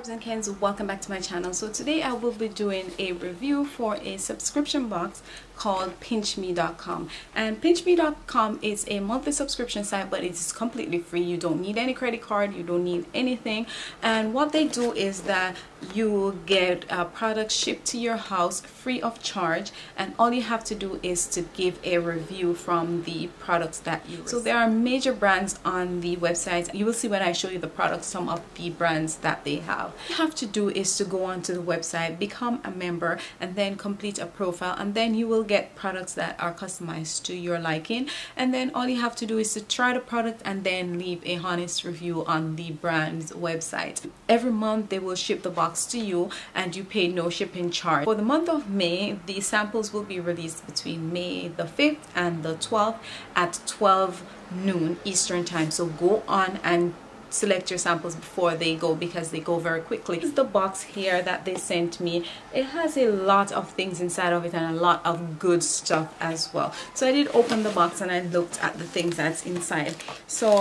Pops and Kens, welcome back to my channel. So today I will be doing a review for a subscription box called PinchMe.com, and PinchMe.com is a monthly subscription site, but it's completely free. You don't need any credit card, you don't need anything. And what they do is that you get products shipped to your house free of charge, and all you have to do is to give a review from the products that you receive. So there are major brands on the website. You will see when I show you the products some of the brands that they have. What you have to do is to go onto the website, become a member, and then complete a profile, and then you will get products that are customized to your liking. And then all you have to do is to try the product and then leave a honest review on the brand's website. Every month they will ship the box to you and you pay no shipping charge. For the month of May, the samples will be released between May the 5th and the 12th at 12 noon Eastern time. So go on and select your samples before they go, because they go very quickly. This is the box here that they sent me. It has a lot of things inside of it and a lot of good stuff as well. So I did open the box and I looked at the things that's inside. So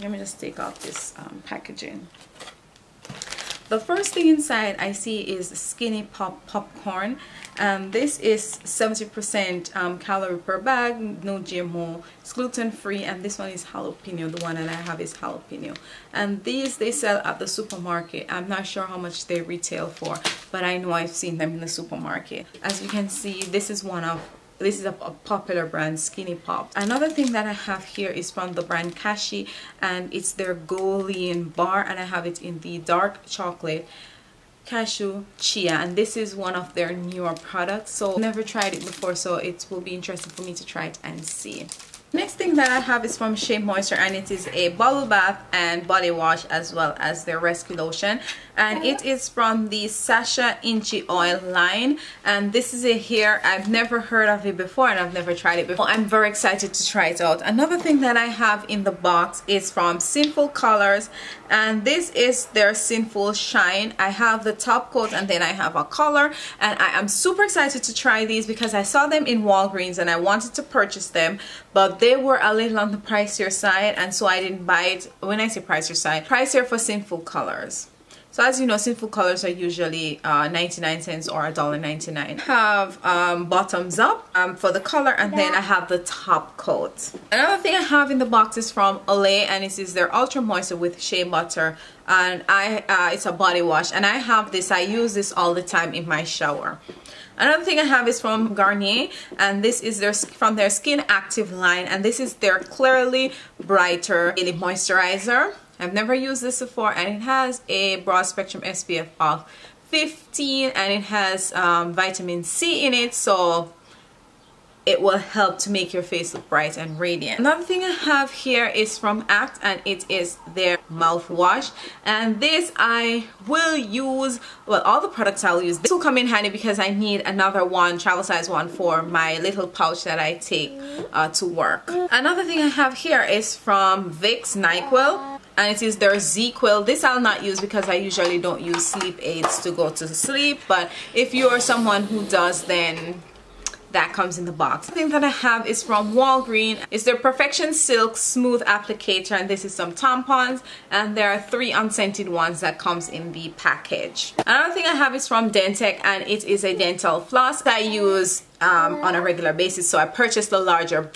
let me just take out this packaging. The first thing inside I see is Skinny Pop popcorn. This is 70% calorie per bag, no GMO, it's gluten free, and this one is jalapeno. The one that I have is jalapeno, and these they sell at the supermarket. I'm not sure how much they retail for, but I know I've seen them in the supermarket. As you can see, this is a popular brand, Skinny Pop. Another thing that I have here is from the brand Kashi, and it's their GoLean bar, and I have it in the dark chocolate, cashew, chia, and this is one of their newer products. So never tried it before, so it will be interesting for me to try it and see. Next thing that I have is from Shea Moisture, and it is a bubble bath and body wash, as well as their rescue lotion, and it is from the Sasha Inchi Oil line, and this is a hair. I've never heard of it before and I've never tried it before. I'm very excited to try it out. Another thing that I have in the box is from Sinful Colors, and this is their Sinful Shine. I have the top coat and then I have a color, and I am super excited to try these because I saw them in Walgreens and I wanted to purchase them, but they were a little on the pricier side, and so I didn't buy it. When I say pricier side, pricier for Sinful Colors. So as you know, Sinful Colors are usually 99 cents or $1.99. I have bottoms up for the color, and then I have the top coat. Another thing I have in the box is from Olay, and this is their Ultra Moisture with Shea Butter, and it's a body wash, and I have this. I use this all the time in my shower. Another thing I have is from Garnier, and this is from their Skin Active line, and this is their Clearly Brighter Daily Moisturizer. I've never used this before, and it has a broad spectrum SPF of 15, and it has vitamin C in it, so it will help to make your face look bright and radiant. Another thing I have here is from Act, and it is their mouthwash, and this I will use, well, all the products I'll use. This will come in handy because I need another one, travel size one, for my little pouch that I take to work. Another thing I have here is from Vicks NyQuil, and it is their Z-Quil. This I'll not use because I usually don't use sleep aids to go to sleep, but if you are someone who does, then that comes in the box. The thing that I have is from Walgreens. It's their Perfection Silk Smooth Applicator, and this is some tampons, and there are 3 unscented ones that comes in the package. Another thing I have is from Dentek, and it is a dental floss that I use on a regular basis, so I purchased the larger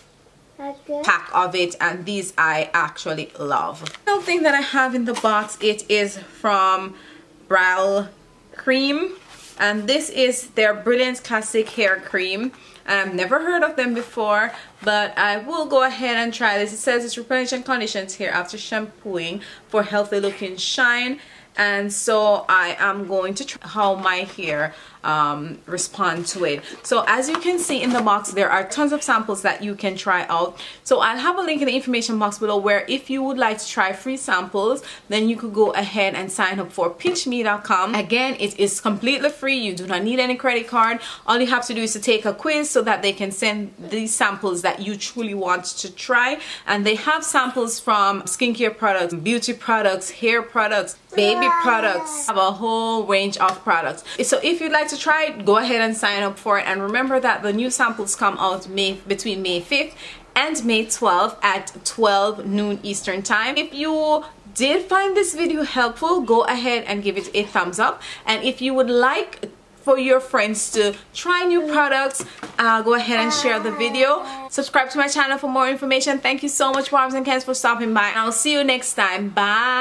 pack of it, and these I actually love. Another thing that I have in the box, it is from Brow Cream, and this is their Brilliant Classic Hair Cream. I've never heard of them before, but I will go ahead and try this. It says it's replenishes and conditions hair after shampooing for healthy looking shine, and so I am going to try how my hair respond to it. So as you can see in the box, there are tons of samples that you can try out. So I'll have a link in the information box below where if you would like to try free samples, then you could go ahead and sign up for PinchMe.com. Again, it is completely free. You do not need any credit card. All you have to do is to take a quiz so that they can send these samples that you truly want to try, and they have samples from skincare products, beauty products, hair products, baby products, have a whole range of products. So if you'd like to try it, go ahead and sign up for it, and remember that the new samples come out between May 5th and May 12th at 12 noon Eastern time. If you did find this video helpful, go ahead and give it a thumbs up. And if you would like for your friends to try new products, go ahead and share the video. Subscribe to my channel for more information. Thank you so much, Moms and Cans, for stopping by. And I'll see you next time. Bye.